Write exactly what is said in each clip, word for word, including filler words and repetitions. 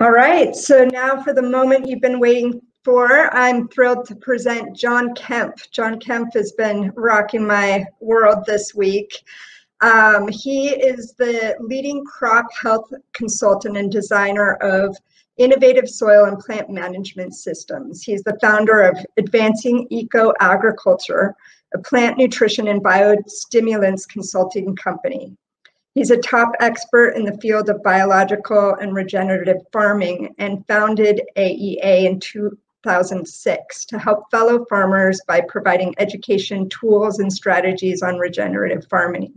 All right, so now for the moment you've been waiting for, I'm thrilled to present John Kempf. John Kempf has been rocking my world this week. Um, he is the leading crop health consultant and designer of innovative soil and plant management systems. He's the founder of Advancing Eco Agriculture, a plant nutrition and biostimulants consulting company. He's a top expert in the field of biological and regenerative farming and founded A E A in two thousand six to help fellow farmers by providing education, tools, and strategies on regenerative farming.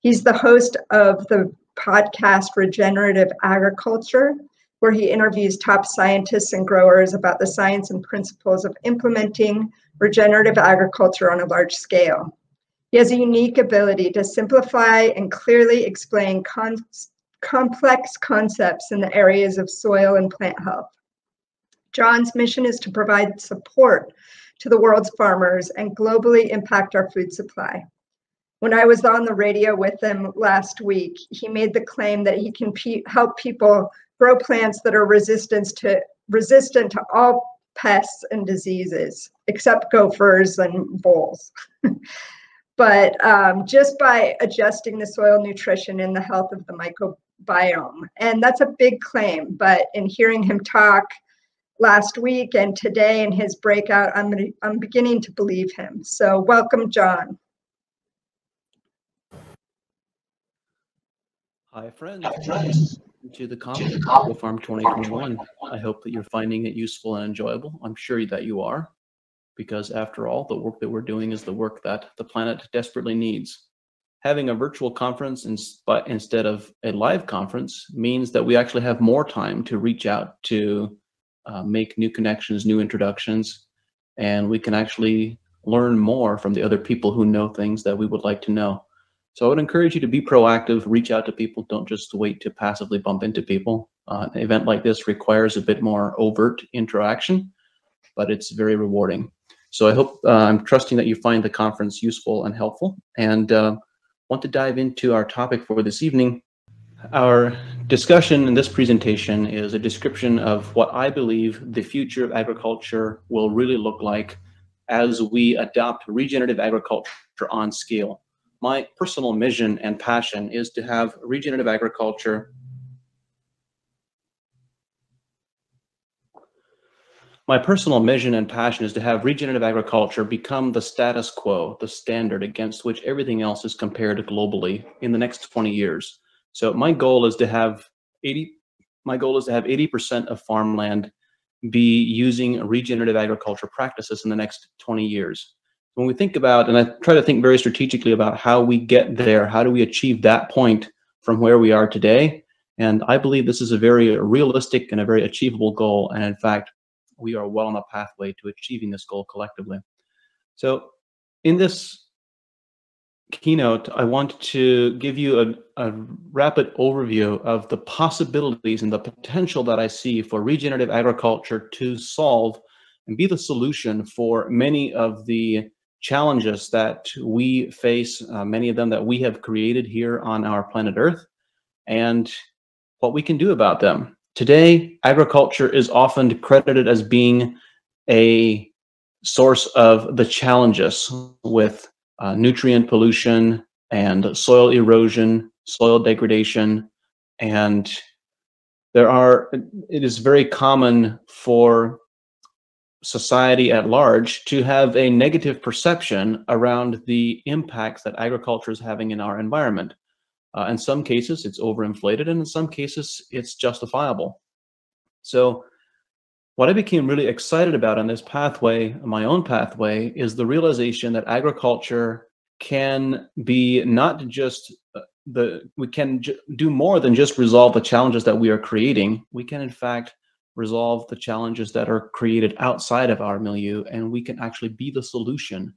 He's the host of the podcast Regenerative Agriculture, where he interviews top scientists and growers about the science and principles of implementing regenerative agriculture on a large scale. He has a unique ability to simplify and clearly explain con complex concepts in the areas of soil and plant health. John's mission is to provide support to the world's farmers and globally impact our food supply. When I was on the radio with him last week, he made the claim that he can pe help people grow plants that are resistant to, resistant to all pests and diseases, except gophers and voles. But um, just by adjusting the soil nutrition and the health of the microbiome. And that's a big claim, but in hearing him talk last week and today in his breakout, I'm, gonna, I'm beginning to believe him. So welcome, John. Hi, friends. Welcome to the conference, EcoFarm twenty twenty-one. I hope that you're finding it useful and enjoyable. I'm sure that you are. Because after all, the work that we're doing is the work that the planet desperately needs. Having a virtual conference instead of a live conference means that we actually have more time to reach out to uh, make new connections, new introductions, and we can actually learn more from the other people who know things that we would like to know. So I would encourage you to be proactive, reach out to people, don't just wait to passively bump into people. Uh, an event like this requires a bit more overt interaction, but it's very rewarding. So I hope, uh, I'm trusting that you find the conference useful and helpful, and uh, want to dive into our topic for this evening. Our discussion in this presentation is a description of what I believe the future of agriculture will really look like as we adopt regenerative agriculture on scale. My personal mission and passion is to have regenerative agriculture. My personal mission and passion is to have regenerative agriculture become the status quo, the standard against which everything else is compared globally in the next twenty years. So my goal is to have eighty, my goal is to have eighty percent of farmland be using regenerative agriculture practices in the next twenty years. When we think about, and I try to think very strategically about how we get there, how do we achieve that point from where we are today? And I believe this is a very realistic and a very achievable goal. And in fact, we are well on a pathway to achieving this goal collectively. So in this keynote, I want to give you a, a rapid overview of the possibilities and the potential that I see for regenerative agriculture to solve and be the solution for many of the challenges that we face, uh, many of them that we have created here on our planet Earth, and what we can do about them. Today, agriculture is often credited as being a source of the challenges with uh, nutrient pollution and soil erosion, soil degradation, and there are, it is very common for society at large to have a negative perception around the impacts that agriculture is having in our environment. Uh, in some cases, it's overinflated, and in some cases, it's justifiable. So what I became really excited about on this pathway, my own pathway, is the realization that agriculture can be not just the, we can do more than just resolve the challenges that we are creating. We can, in fact, resolve the challenges that are created outside of our milieu, and we can actually be the solution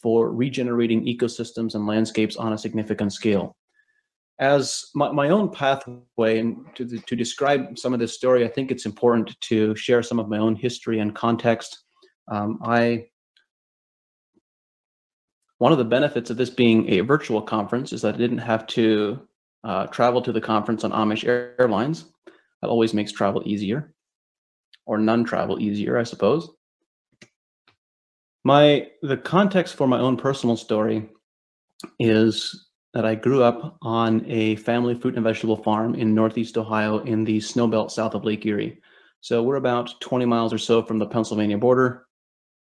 for regenerating ecosystems and landscapes on a significant scale. As my, my own pathway, and to, the, to describe some of this story, I think it's important to share some of my own history and context. Um, I, one of the benefits of this being a virtual conference is that I didn't have to uh, travel to the conference on Amish Airlines. That always makes travel easier, or non-travel easier, I suppose. My, the context for my own personal story is that I grew up on a family fruit and vegetable farm in Northeast Ohio in the snow belt south of Lake Erie. So we're about twenty miles or so from the Pennsylvania border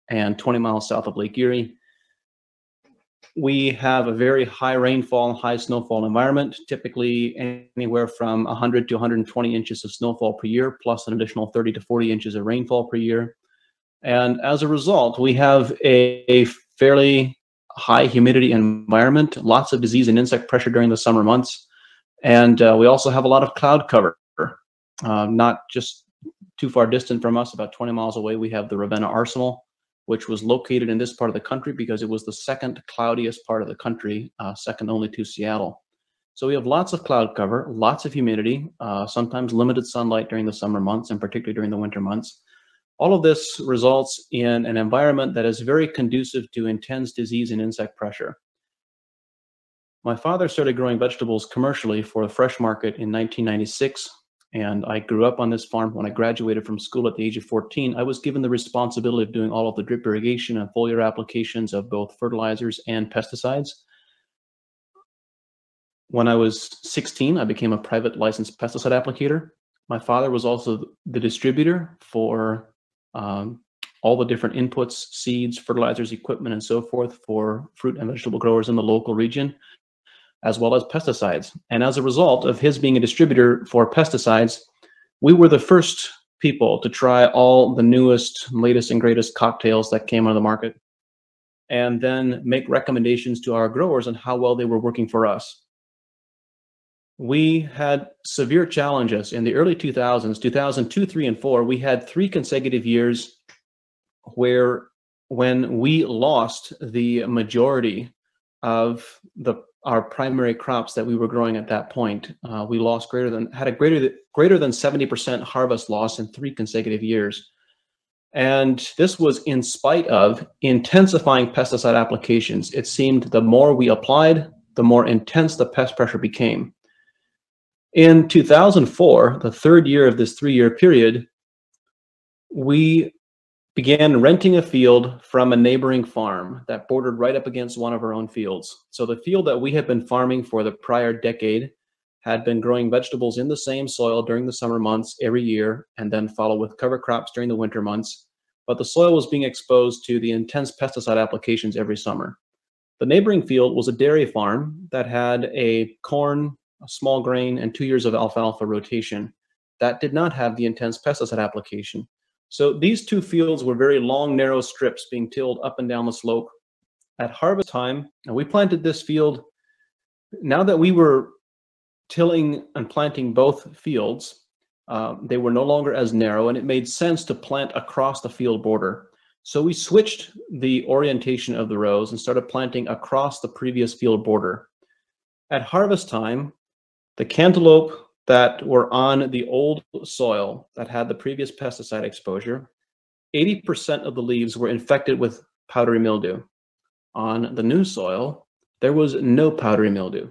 and twenty miles south of Lake Erie. We have a very high rainfall, high snowfall environment, typically anywhere from one hundred to one hundred twenty inches of snowfall per year, plus an additional thirty to forty inches of rainfall per year. And as a result, we have a, a fairly high humidity environment, lots of disease and insect pressure during the summer months. And uh, we also have a lot of cloud cover, uh, not just too far distant from us, about twenty miles away, we have the Ravenna Arsenal, which was located in this part of the country because it was the second cloudiest part of the country, uh, second only to Seattle. So we have lots of cloud cover, lots of humidity, uh, sometimes limited sunlight during the summer months and particularly during the winter months. All of this results in an environment that is very conducive to intense disease and insect pressure. My father started growing vegetables commercially for the fresh market in nineteen ninety-six. And I grew up on this farm. When I graduated from school at the age of fourteen, I was given the responsibility of doing all of the drip irrigation and foliar applications of both fertilizers and pesticides. When I was sixteen, I became a private licensed pesticide applicator. My father was also the distributor for um, all the different inputs, seeds, fertilizers, equipment, and so forth for fruit and vegetable growers in the local region, as well as pesticides. And as a result of his being a distributor for pesticides, we were the first people to try all the newest, latest, and greatest cocktails that came on the market, and then make recommendations to our growers on how well they were working for us. We had severe challenges in the early two thousands, two thousand two, three, and four, we had three consecutive years where when we lost the majority of the our primary crops that we were growing at that point. Uh, we lost greater than, had a greater than, greater than seventy percent harvest loss in three consecutive years. And this was in spite of intensifying pesticide applications. It seemed the more we applied, the more intense the pest pressure became. In two thousand four, the third year of this three-year period, we began renting a field from a neighboring farm that bordered right up against one of our own fields. So the field that we had been farming for the prior decade had been growing vegetables in the same soil during the summer months every year and then followed with cover crops during the winter months. But the soil was being exposed to the intense pesticide applications every summer. The neighboring field was a dairy farm that had a corn, a small grain, and two years of alfalfa rotation. That did not have the intense pesticide application. So these two fields were very long, narrow strips being tilled up and down the slope. At harvest time, and we planted this field. Now that we were tilling and planting both fields, uh, they were no longer as narrow, and it made sense to plant across the field border. So we switched the orientation of the rows and started planting across the previous field border. At harvest time, the cantaloupe that were on the old soil that had the previous pesticide exposure, eighty percent of the leaves were infected with powdery mildew. On the new soil, there was no powdery mildew,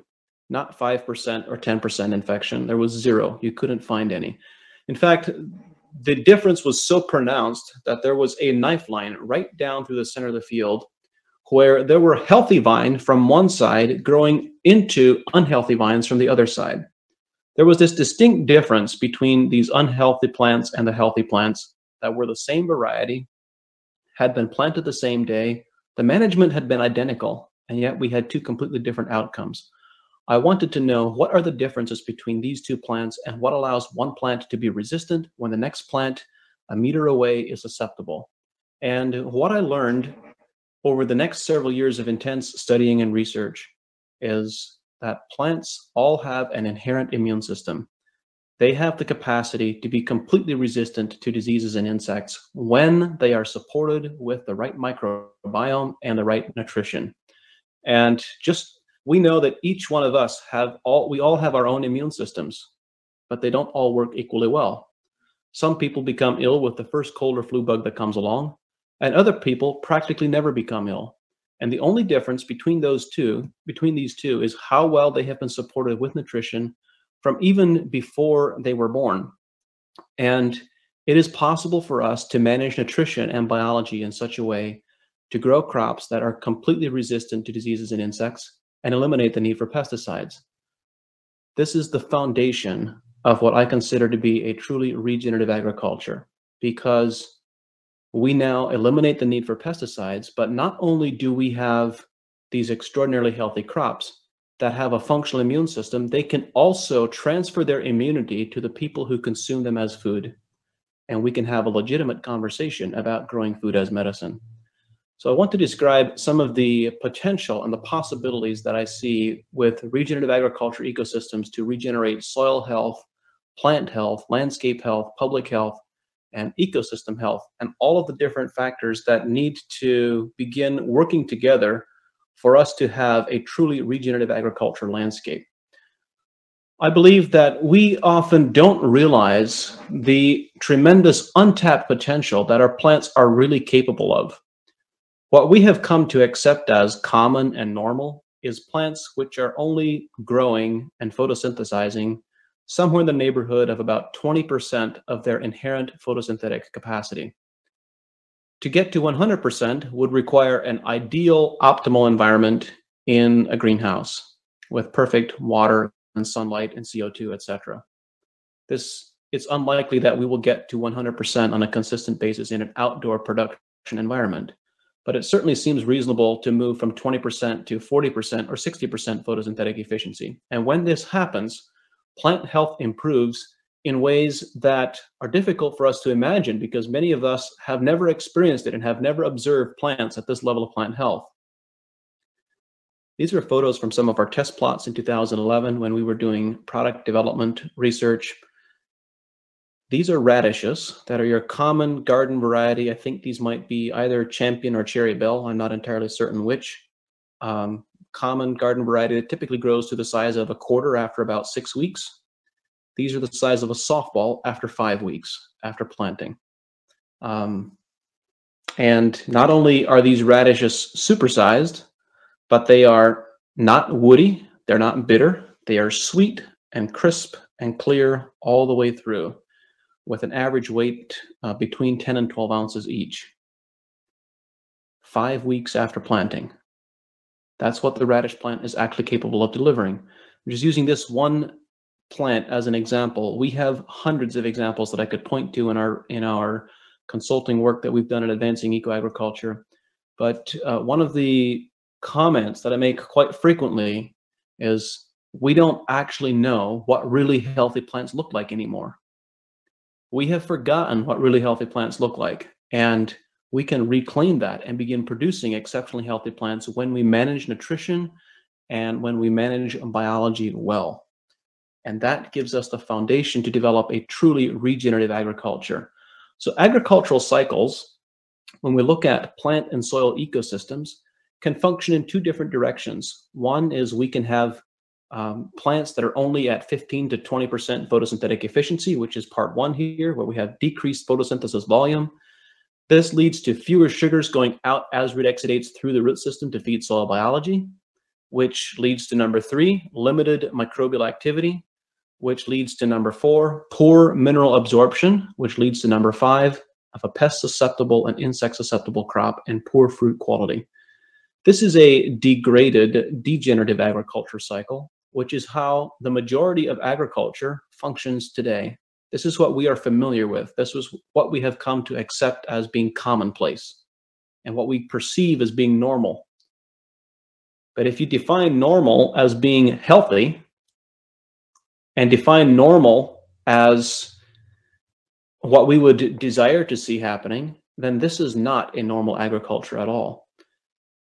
not five percent or ten percent infection. There was zero. You couldn't find any. In fact, the difference was so pronounced that there was a knife line right down through the center of the field where there were healthy vines from one side growing into unhealthy vines from the other side. There was this distinct difference between these unhealthy plants and the healthy plants that were the same variety, had been planted the same day. The management had been identical, and yet we had two completely different outcomes. I wanted to know what are the differences between these two plants and what allows one plant to be resistant when the next plant a meter away is susceptible. And what I learned over the next several years of intense studying and research is that plants all have an inherent immune system. They have the capacity to be completely resistant to diseases and insects when they are supported with the right microbiome and the right nutrition. And just, we know that each one of us have all, we all have our own immune systems, but they don't all work equally well. Some people become ill with the first cold or flu bug that comes along, and other people practically never become ill. And the only difference between those two, between these two, is how well they have been supported with nutrition from even before they were born. And it is possible for us to manage nutrition and biology in such a way to grow crops that are completely resistant to diseases and insects and eliminate the need for pesticides. This is the foundation of what I consider to be a truly regenerative agriculture, because we now eliminate the need for pesticides, but not only do we have these extraordinarily healthy crops that have a functional immune system, they can also transfer their immunity to the people who consume them as food. And we can have a legitimate conversation about growing food as medicine. So I want to describe some of the potential and the possibilities that I see with regenerative agriculture ecosystems to regenerate soil health, plant health, landscape health, public health, and ecosystem health, and all of the different factors that need to begin working together for us to have a truly regenerative agriculture landscape. I believe that we often don't realize the tremendous untapped potential that our plants are really capable of. What we have come to accept as common and normal is plants which are only growing and photosynthesizing somewhere in the neighborhood of about twenty percent of their inherent photosynthetic capacity. To get to one hundred percent would require an ideal, optimal environment in a greenhouse with perfect water and sunlight and C O two, et cetera. This, it's unlikely that we will get to one hundred percent on a consistent basis in an outdoor production environment, but it certainly seems reasonable to move from twenty percent to forty percent or sixty percent photosynthetic efficiency. And when this happens, plant health improves in ways that are difficult for us to imagine, because many of us have never experienced it and have never observed plants at this level of plant health. These are photos from some of our test plots in two thousand eleven when we were doing product development research. These are radishes that are your common garden variety. I think these might be either champion or cherry bell. I'm not entirely certain which. Um, common garden variety that typically grows to the size of a quarter after about six weeks. These are the size of a softball after five weeks after planting. Um, and not only are these radishes supersized, but they are not woody, they're not bitter, they are sweet and crisp and clear all the way through, with an average weight uh, between ten and twelve ounces each. Five weeks after planting. That's what the radish plant is actually capable of delivering. I'm just using this one plant as an example. We have hundreds of examples that I could point to in our in our consulting work that we've done at Advancing Eco Agriculture. But uh, one of the comments that I make quite frequently is we don't actually know what really healthy plants look like anymore. We have forgotten what really healthy plants look like, and we can reclaim that and begin producing exceptionally healthy plants when we manage nutrition and when we manage biology well. And that gives us the foundation to develop a truly regenerative agriculture. So agricultural cycles, when we look at plant and soil ecosystems, can function in two different directions. One is we can have um, plants that are only at fifteen to twenty percent photosynthetic efficiency, which is part one here, where we have decreased photosynthesis volume. This leads to fewer sugars going out as root exudates through the root system to feed soil biology, which leads to number three, limited microbial activity, which leads to number four, poor mineral absorption, which leads to number five, of a pest susceptible and insect susceptible crop and poor fruit quality. This is a degraded, degenerative agriculture cycle, which is how the majority of agriculture functions today. This is what we are familiar with. This is what we have come to accept as being commonplace and what we perceive as being normal. But if you define normal as being healthy and define normal as what we would desire to see happening, then this is not a normal agriculture at all.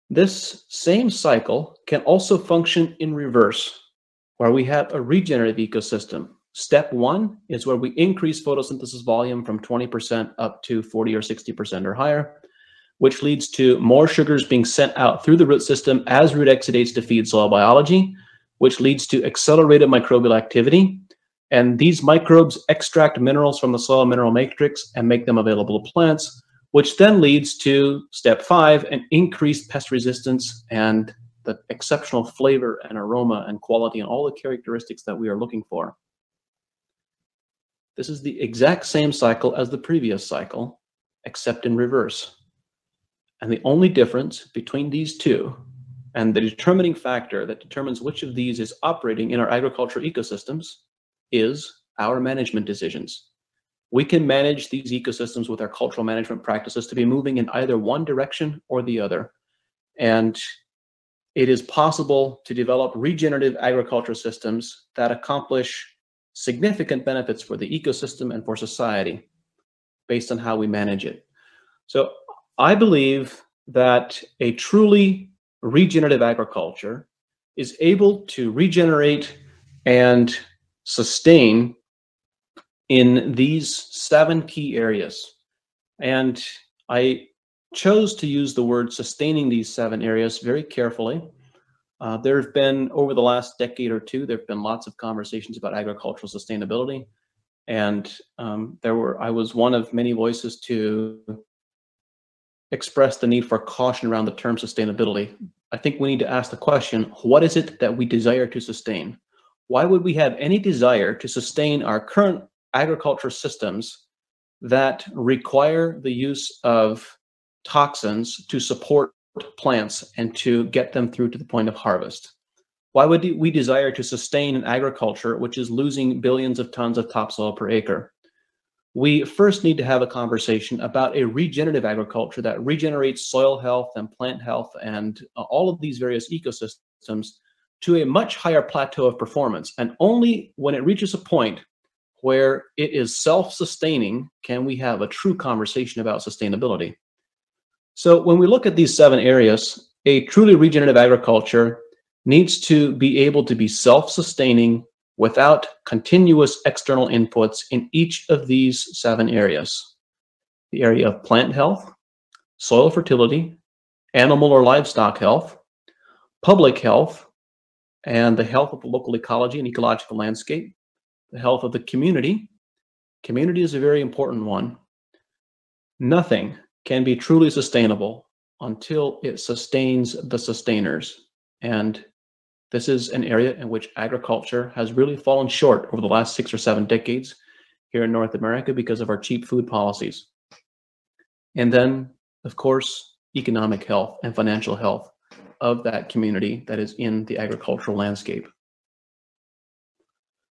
This same cycle can also function in reverse, where we have a regenerative ecosystem. Step one is where we increase photosynthesis volume from twenty percent up to forty or sixty percent or higher, which leads to more sugars being sent out through the root system as root exudates to feed soil biology, which leads to accelerated microbial activity. And these microbes extract minerals from the soil mineral matrix and make them available to plants, which then leads to step five, an increased pest resistance and the exceptional flavor and aroma and quality and all the characteristics that we are looking for. This is the exact same cycle as the previous cycle, except in reverse. And the only difference between these two, and the determining factor that determines which of these is operating in our agricultural ecosystems, is our management decisions. We can manage these ecosystems with our cultural management practices to be moving in either one direction or the other. And it is possible to develop regenerative agriculture systems that accomplish significant benefits for the ecosystem and for society based on how we manage it. So I believe that a truly regenerative agriculture is able to regenerate and sustain in these seven key areas. And I chose to use the word sustaining these seven areas very carefully. Uh, there have been, over the last decade or two, there have been lots of conversations about agricultural sustainability. And um, there were, I was one of many voices to express the need for caution around the term sustainability. I think we need to ask the question, what is it that we desire to sustain? Why would we have any desire to sustain our current agriculture systems that require the use of toxins to support plants and to get them through to the point of harvest? Why would we desire to sustain an agriculture which is losing billions of tons of topsoil per acre? We first need to have a conversation about a regenerative agriculture that regenerates soil health and plant health and all of these various ecosystems to a much higher plateau of performance. And only when it reaches a point where it is self-sustaining can we have a true conversation about sustainability. So when we look at these seven areas, a truly regenerative agriculture needs to be able to be self-sustaining without continuous external inputs in each of these seven areas. The area of plant health, soil fertility, animal or livestock health, public health, and the health of the local ecology and ecological landscape, the health of the community. Community is a very important one. Nothing can be truly sustainable until it sustains the sustainers. And this is an area in which agriculture has really fallen short over the last six or seven decades here in North America because of our cheap food policies. And then, of course, economic health and financial health of that community that is in the agricultural landscape.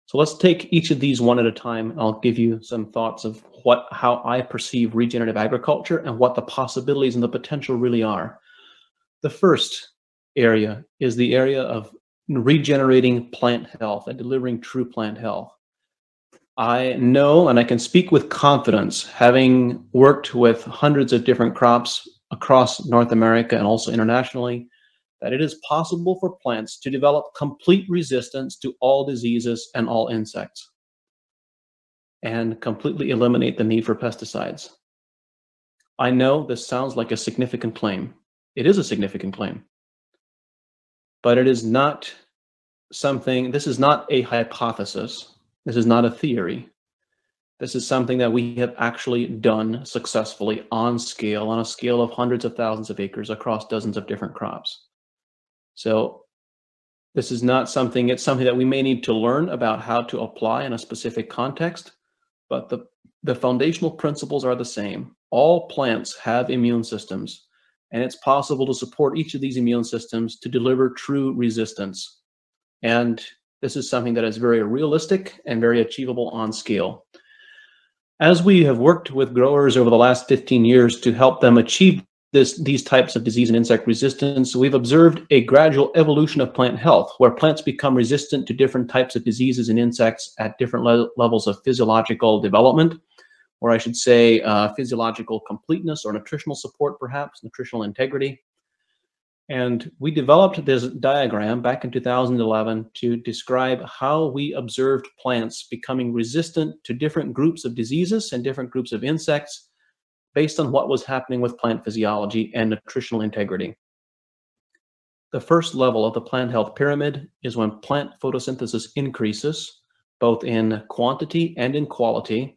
So let's take each of these one at a time. I'll give you some thoughts of what, how I perceive regenerative agriculture and what the possibilities and the potential really are. The first area is the area of regenerating plant health and delivering true plant health. I know, and I can speak with confidence, having worked with hundreds of different crops across North America and also internationally, that it is possible for plants to develop complete resistance to all diseases and all insects and completely eliminate the need for pesticides. I know this sounds like a significant claim. It is a significant claim, but it is not something, this is not a hypothesis. This is not a theory. This is something that we have actually done successfully on scale, on a scale of hundreds of thousands of acres across dozens of different crops. So this is not something, it's something that we may need to learn about how to apply in a specific context, but the, the foundational principles are the same. All plants have immune systems, and it's possible to support each of these immune systems to deliver true resistance. And this is something that is very realistic and very achievable on scale. As we have worked with growers over the last fifteen years to help them achieve this, these types of disease and insect resistance, we've observed a gradual evolution of plant health, where plants become resistant to different types of diseases and insects at different le levels of physiological development, or I should say uh, physiological completeness or nutritional support, perhaps, nutritional integrity. And we developed this diagram back in two thousand eleven to describe how we observed plants becoming resistant to different groups of diseases and different groups of insects based on what was happening with plant physiology and nutritional integrity. The first level of the plant health pyramid is when plant photosynthesis increases, both in quantity and in quality.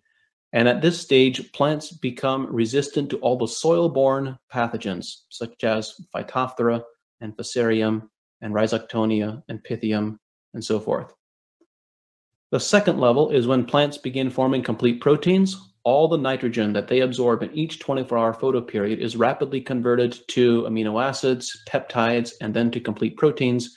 And at this stage, plants become resistant to all the soil-borne pathogens, such as Phytophthora and Fusarium and Rhizoctonia and Pythium and so forth. The second level is when plants begin forming complete proteins. All the nitrogen that they absorb in each twenty-four hour photoperiod is rapidly converted to amino acids, peptides, and then to complete proteins.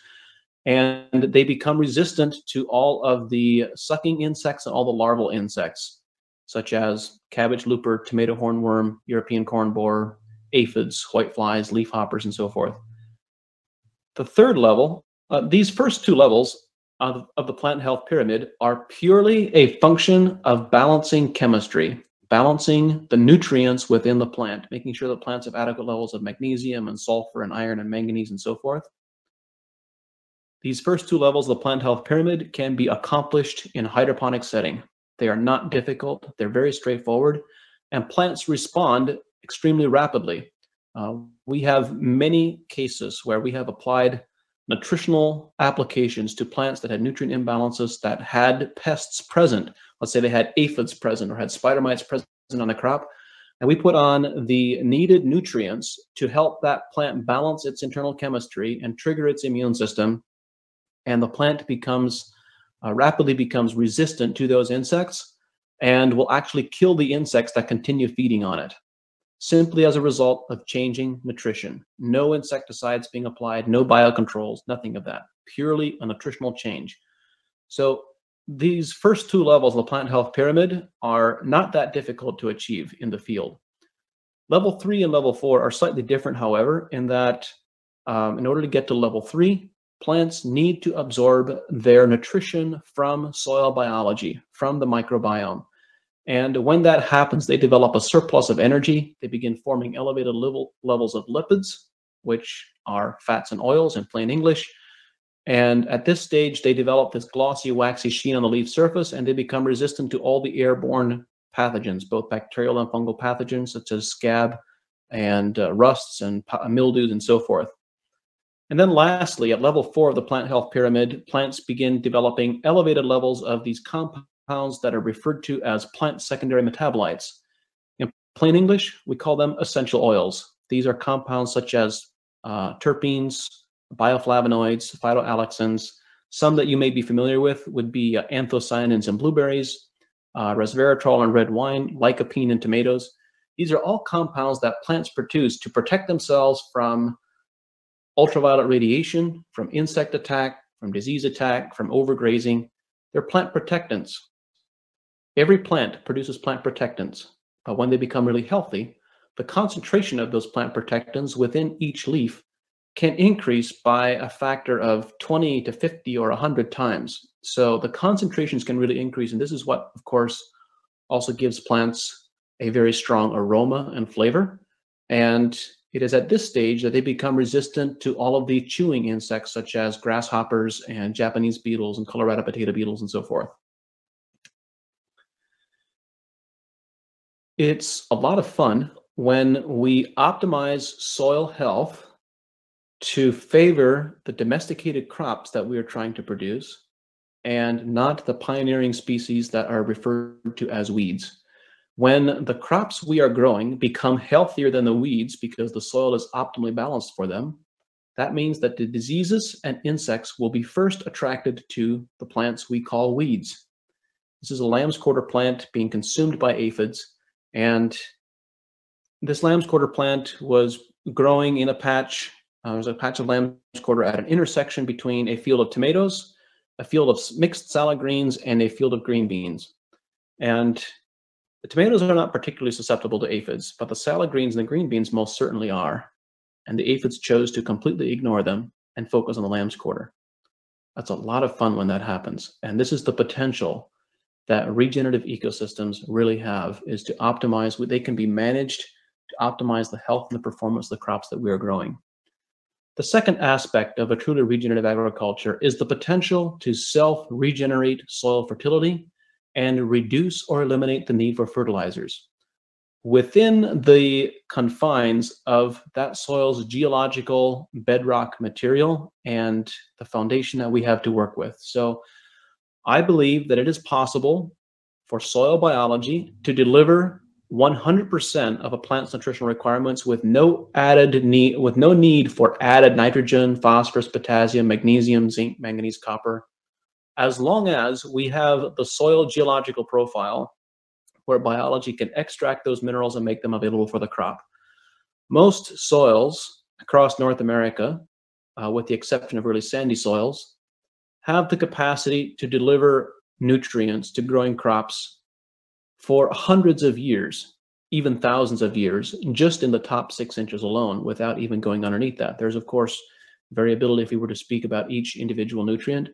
And they become resistant to all of the sucking insects and all the larval insects, such as cabbage looper, tomato hornworm, European corn borer, aphids, whiteflies, leafhoppers, and so forth. The third level, uh, these first two levels, Of, of the plant health pyramid are purely a function of balancing chemistry, balancing the nutrients within the plant, making sure the plants have adequate levels of magnesium and sulfur and iron and manganese and so forth. These first two levels of the plant health pyramid can be accomplished in a hydroponic setting. They are not difficult, they're very straightforward, and plants respond extremely rapidly. Uh, we have many cases where we have applied nutritional applications to plants that had nutrient imbalances that had pests present. Let's say they had aphids present or had spider mites present on the crop. And we put on the needed nutrients to help that plant balance its internal chemistry and trigger its immune system. And the plant becomes, uh, rapidly becomes resistant to those insects and will actually kill the insects that continue feeding on it, simply as a result of changing nutrition. No insecticides being applied, no biocontrols, nothing of that. Purely a nutritional change. So these first two levels of the plant health pyramid are not that difficult to achieve in the field. Level three and level four are slightly different, however, in that um, in order to get to level three, plants need to absorb their nutrition from soil biology, from the microbiome. And when that happens, they develop a surplus of energy. They begin forming elevated level, levels of lipids, which are fats and oils in plain English. And at this stage, they develop this glossy, waxy sheen on the leaf surface, and they become resistant to all the airborne pathogens, both bacterial and fungal pathogens, such as scab and uh, rusts and mildews and so forth. And then lastly, at level four of the plant health pyramid, plants begin developing elevated levels of these compounds compounds that are referred to as plant secondary metabolites. In plain English, we call them essential oils. These are compounds such as uh, terpenes, bioflavonoids, phytoalexins. Some that you may be familiar with would be uh, anthocyanins in blueberries, uh, resveratrol in red wine, lycopene in tomatoes. These are all compounds that plants produce to protect themselves from ultraviolet radiation, from insect attack, from disease attack, from overgrazing. They're plant protectants. Every plant produces plant protectants, but when they become really healthy, the concentration of those plant protectants within each leaf can increase by a factor of twenty to fifty or one hundred times. So the concentrations can really increase, and this is what, of course, also gives plants a very strong aroma and flavor. And it is at this stage that they become resistant to all of the chewing insects, such as grasshoppers and Japanese beetles and Colorado potato beetles and so forth. It's a lot of fun when we optimize soil health to favor the domesticated crops that we are trying to produce and not the pioneering species that are referred to as weeds. When the crops we are growing become healthier than the weeds because the soil is optimally balanced for them, that means that the diseases and insects will be first attracted to the plants we call weeds. This is a lamb's quarter plant being consumed by aphids. And this lamb's quarter plant was growing in a patch. Uh, there was a patch of lamb's quarter at an intersection between a field of tomatoes, a field of mixed salad greens, and a field of green beans. And the tomatoes are not particularly susceptible to aphids, but the salad greens and the green beans most certainly are. And the aphids chose to completely ignore them and focus on the lamb's quarter. That's a lot of fun when that happens. And this is the potential that regenerative ecosystems really have, is to optimize what they can be managed to optimize the health and the performance of the crops that we are growing. The second aspect of a truly regenerative agriculture is the potential to self-regenerate soil fertility and reduce or eliminate the need for fertilizers. Within the confines of that soil's geological bedrock material and the foundation that we have to work with. So I believe that it is possible for soil biology to deliver one hundred percent of a plant's nutritional requirements with no added need, with no need for added nitrogen, phosphorus, potassium, magnesium, zinc, manganese, copper, as long as we have the soil geological profile where biology can extract those minerals and make them available for the crop. Most soils across North America, uh, with the exception of really sandy soils, have the capacity to deliver nutrients to growing crops for hundreds of years, even thousands of years, just in the top six inches alone, without even going underneath that. There's, of course, variability if we were to speak about each individual nutrient.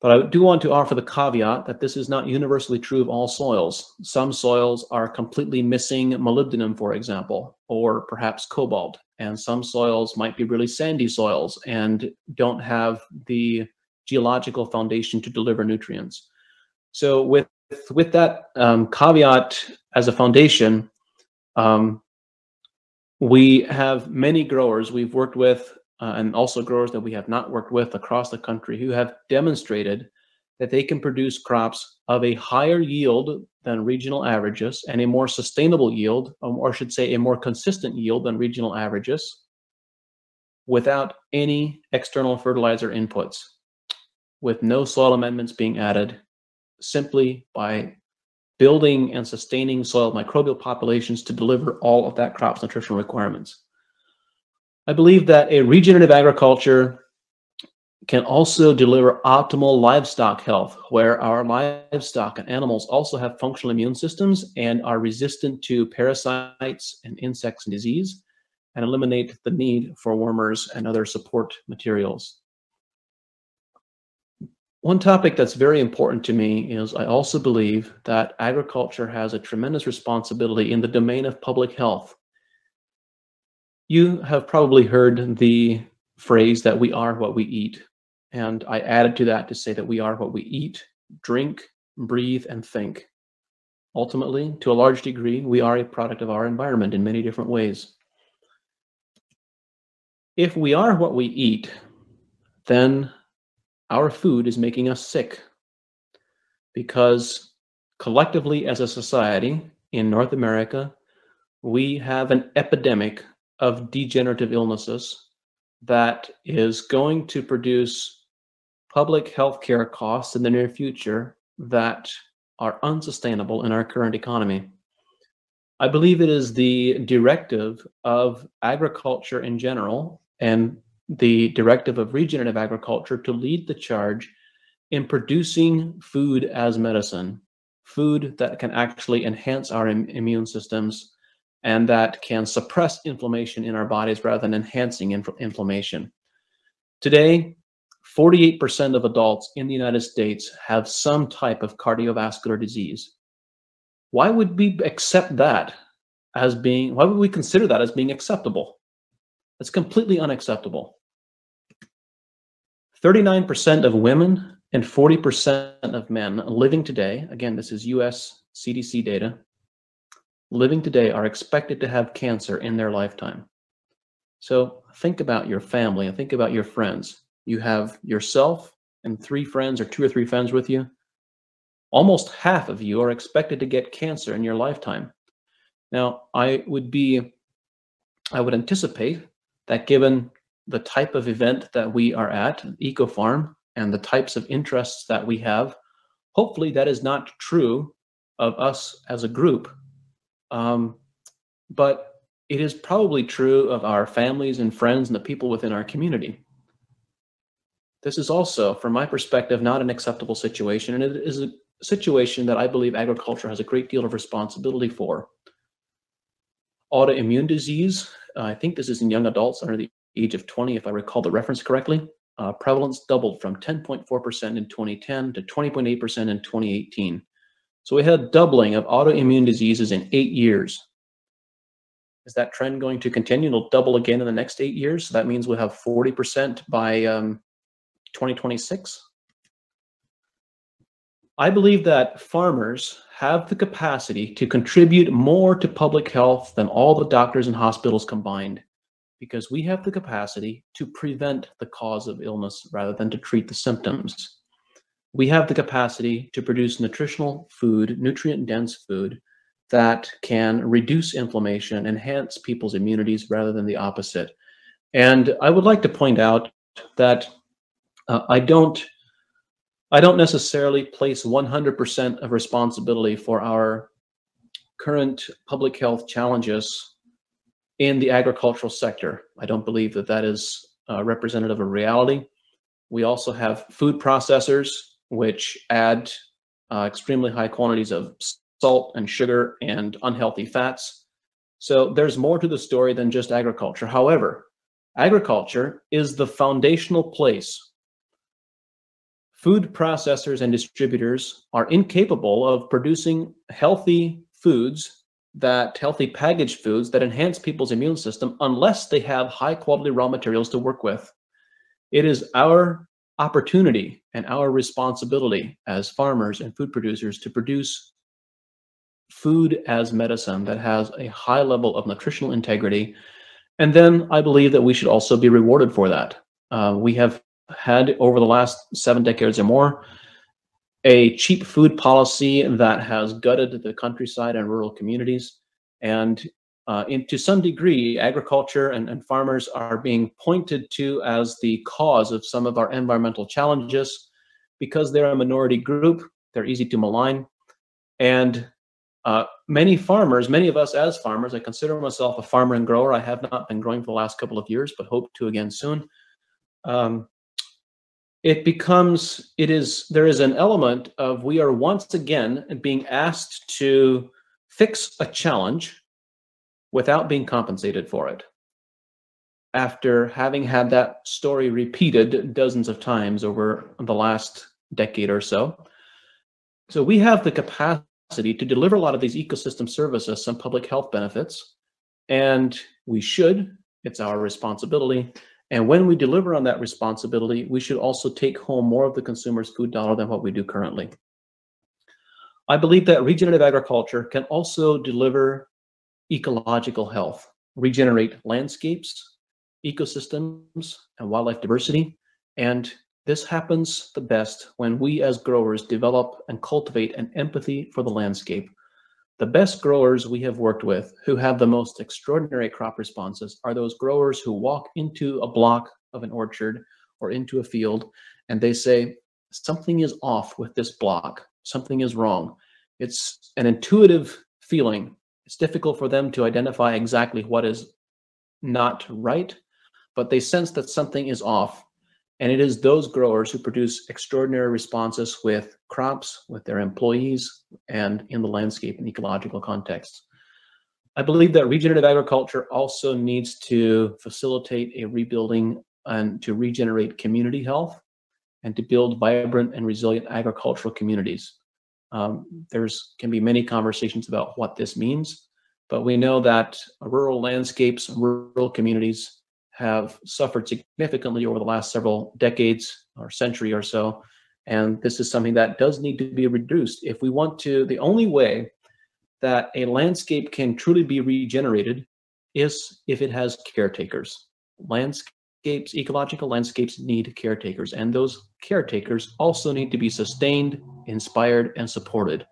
But I do want to offer the caveat that this is not universally true of all soils. Some soils are completely missing molybdenum, for example, or perhaps cobalt. And some soils might be really sandy soils and don't have the geological foundation to deliver nutrients. So with, with that um, caveat as a foundation, um, we have many growers we've worked with, Uh, and also growers that we have not worked with across the country, who have demonstrated that they can produce crops of a higher yield than regional averages and a more sustainable yield, or I should say a more consistent yield than regional averages, without any external fertilizer inputs, with no soil amendments being added, simply by building and sustaining soil microbial populations to deliver all of that crop's nutritional requirements. I believe that a regenerative agriculture can also deliver optimal livestock health, where our livestock and animals also have functional immune systems and are resistant to parasites and insects and disease, and eliminate the need for wormers and other support materials. One topic that's very important to me is I also believe that agriculture has a tremendous responsibility in the domain of public health. You have probably heard the phrase that we are what we eat, and I added to that to say that we are what we eat, drink, breathe, and think. Ultimately, to a large degree, we are a product of our environment in many different ways. If we are what we eat, then our food is making us sick, because collectively as a society in North America, we have an epidemic of degenerative illnesses that is going to produce public health care costs in the near future that are unsustainable in our current economy. I believe it is the directive of agriculture in general and the directive of regenerative agriculture to lead the charge in producing food as medicine, food that can actually enhance our im- immune systems, and that can suppress inflammation in our bodies rather than enhancing inf- inflammation. Today, forty-eight percent of adults in the United States have some type of cardiovascular disease. Why would we accept that as being, why would we consider that as being acceptable? That's completely unacceptable. thirty-nine percent of women and forty percent of men living today, again, this is U S C D C data, living today are expected to have cancer in their lifetime. So think about your family and think about your friends. You have yourself and three friends or two or three friends with you. Almost half of you are expected to get cancer in your lifetime. Now, I would be, I would anticipate that given the type of event that we are at, EcoFarm, and the types of interests that we have, hopefully that is not true of us as a group. Um, but it is probably true of our families and friends and the people within our community. This is also, from my perspective, not an acceptable situation, and it is a situation that I believe agriculture has a great deal of responsibility for. Autoimmune disease, uh, I think this is in young adults under the age of twenty, if I recall the reference correctly, uh, prevalence doubled from ten point four percent in twenty ten to twenty point eight percent in twenty eighteen. So we had a doubling of autoimmune diseases in eight years. Is that trend going to continue? It'll double again in the next eight years. So that means we'll have forty percent by um, twenty twenty-six. I believe that farmers have the capacity to contribute more to public health than all the doctors and hospitals combined, because we have the capacity to prevent the cause of illness rather than to treat the symptoms. We have the capacity to produce nutritional food, nutrient-dense food that can reduce inflammation, enhance people's immunities rather than the opposite. And I would like to point out that uh, I don't I don't necessarily place one hundred percent of responsibility for our current public health challenges in the agricultural sector. I don't believe that that is uh, representative of reality. We also have food processors, which add uh, extremely high quantities of salt and sugar and unhealthy fats. So there's more to the story than just agriculture. However, agriculture is the foundational place. Food processors and distributors are incapable of producing healthy foods, that healthy packaged foods that enhance people's immune system unless they have high quality raw materials to work with. It is our opportunity and our responsibility as farmers and food producers to produce food as medicine that has a high level of nutritional integrity. And then I believe that we should also be rewarded for that. Uh, we have had over the last seven decades or more a cheap food policy that has gutted the countryside and rural communities. And uh, in, to some degree, agriculture and, and farmers are being pointed to as the cause of some of our environmental challenges because they're a minority group, they're easy to malign. And uh, many farmers, many of us as farmers, I consider myself a farmer and grower. I have not been growing for the last couple of years, but hope to again soon. Um, It becomes, it is, there is an element of we are once again being asked to fix a challenge without being compensated for it. After having had that story repeated dozens of times over the last decade or so. So we have the capacity to deliver a lot of these ecosystem services, some public health benefits, and we should, it's our responsibility. And when we deliver on that responsibility, we should also take home more of the consumer's food dollar than what we do currently. I believe that regenerative agriculture can also deliver ecological health, regenerate landscapes, ecosystems, and wildlife diversity. And this happens the best when we as growers develop and cultivate an empathy for the landscape. The best growers we have worked with who have the most extraordinary crop responses are those growers who walk into a block of an orchard or into a field and they say, something is off with this block, something is wrong. It's an intuitive feeling. It's difficult for them to identify exactly what is not right, but they sense that something is off. And it is those growers who produce extraordinary responses with crops, with their employees, and in the landscape and ecological context. I believe that regenerative agriculture also needs to facilitate a rebuilding and to regenerate community health and to build vibrant and resilient agricultural communities. Um, there's can be many conversations about what this means, but we know that rural landscapes, rural communities, have suffered significantly over the last several decades or century or so. And this is something that does need to be reduced. If we want to, the only way that a landscape can truly be regenerated is if it has caretakers. Landscapes, ecological landscapes need caretakers, and those caretakers also need to be sustained, inspired, and supported.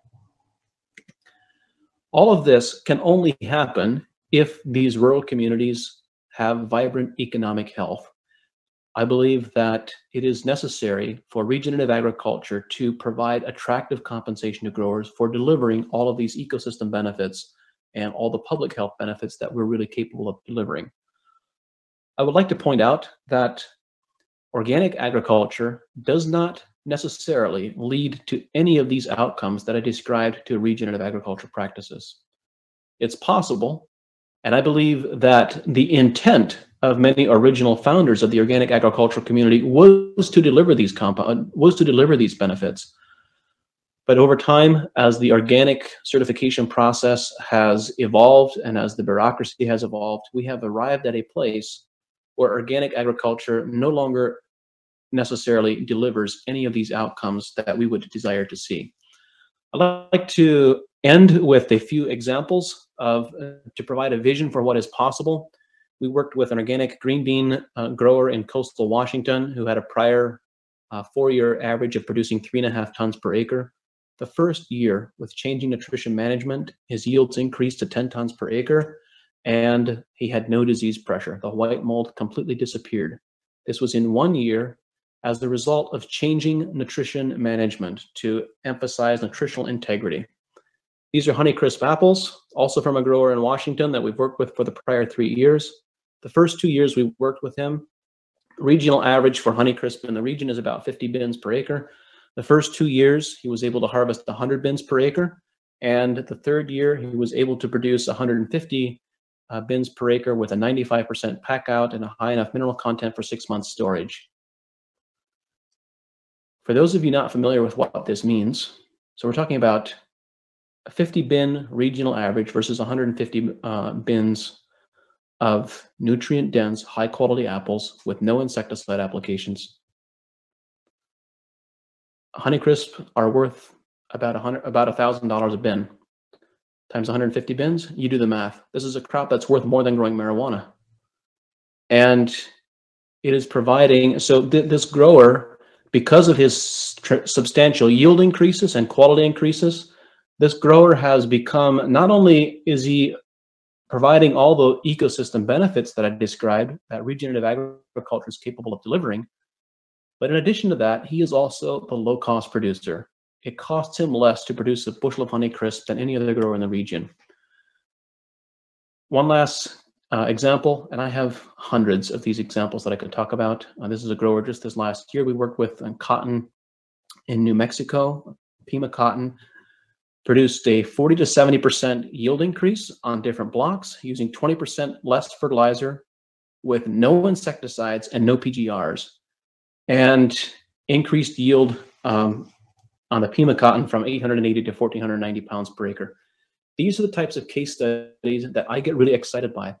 All of this can only happen if these rural communities have vibrant economic health. I believe that it is necessary for regenerative agriculture to provide attractive compensation to growers for delivering all of these ecosystem benefits and all the public health benefits that we're really capable of delivering. I would like to point out that organic agriculture does not necessarily lead to any of these outcomes that I described to regenerative agriculture practices. It's possible. And I believe that the intent of many original founders of the organic agricultural community was to deliver these compound was to deliver these benefits. But over time, as the organic certification process has evolved and as the bureaucracy has evolved, we have arrived at a place where organic agriculture no longer necessarily delivers any of these outcomes that we would desire to see. I'd like to end with a few examples of uh, to provide a vision for what is possible. We worked with an organic green bean uh, grower in coastal Washington who had a prior uh, four-year average of producing three and a half tons per acre. The first year with changing nutrition management, his yields increased to ten tons per acre, and he had no disease pressure. The white mold completely disappeared. This was in one year as the result of changing nutrition management to emphasize nutritional integrity. These are Honeycrisp apples, also from a grower in Washington that we've worked with for the prior three years. The first two years we worked with him, regional average for Honeycrisp in the region is about fifty bins per acre. The first two years, he was able to harvest one hundred bins per acre. And the third year, he was able to produce one hundred fifty uh, bins per acre with a ninety-five percent pack out and a high enough mineral content for six months storage. For those of you not familiar with what this means, so we're talking about a fifty bin regional average versus one hundred fifty uh, bins of nutrient-dense, high-quality apples with no insecticide applications. Honeycrisp are worth about one hundred, about one thousand dollars a bin. Times one hundred fifty bins, you do the math. This is a crop that's worth more than growing marijuana. And it is providing, so th this grower, because of his substantial yield increases and quality increases, this grower has become, not only is he providing all the ecosystem benefits that I described that regenerative agriculture is capable of delivering, but in addition to that, he is also the low-cost producer. It costs him less to produce a bushel of Honeycrisp than any other grower in the region. One last uh, example, and I have hundreds of these examples that I could talk about. Uh, this is a grower just this last year we worked with on cotton in New Mexico. Pima cotton produced a forty to seventy percent yield increase on different blocks using twenty percent less fertilizer with no insecticides and no P G Rs, and increased yield um, on the Pima cotton from eight hundred eighty to one thousand four hundred ninety pounds per acre. These are the types of case studies that I get really excited by,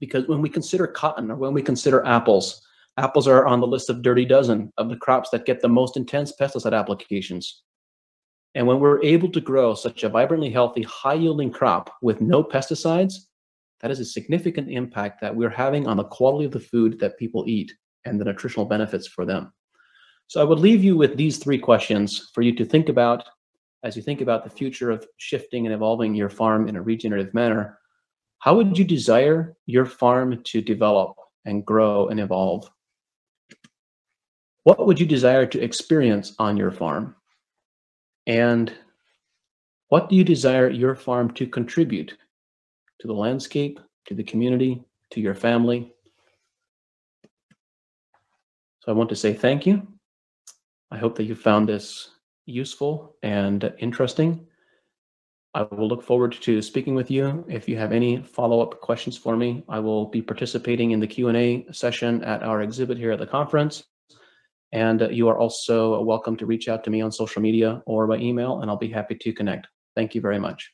because when we consider cotton or when we consider apples, apples are on the list of dirty dozen of the crops that get the most intense pesticide applications. And when we're able to grow such a vibrantly healthy, high-yielding crop with no pesticides, that is a significant impact that we're having on the quality of the food that people eat and the nutritional benefits for them. So I would leave you with these three questions for you to think about as you think about the future of shifting and evolving your farm in a regenerative manner. How would you desire your farm to develop and grow and evolve? What would you desire to experience on your farm? And what do you desire your farm to contribute to the landscape, to the community, to your family? So I want to say thank you. I hope that you found this useful and interesting. I will look forward to speaking with you. If you have any follow-up questions for me, I will be participating in the Q and A session at our exhibit here at the conference. And you are also welcome to reach out to me on social media or by email, and I'll be happy to connect. Thank you very much.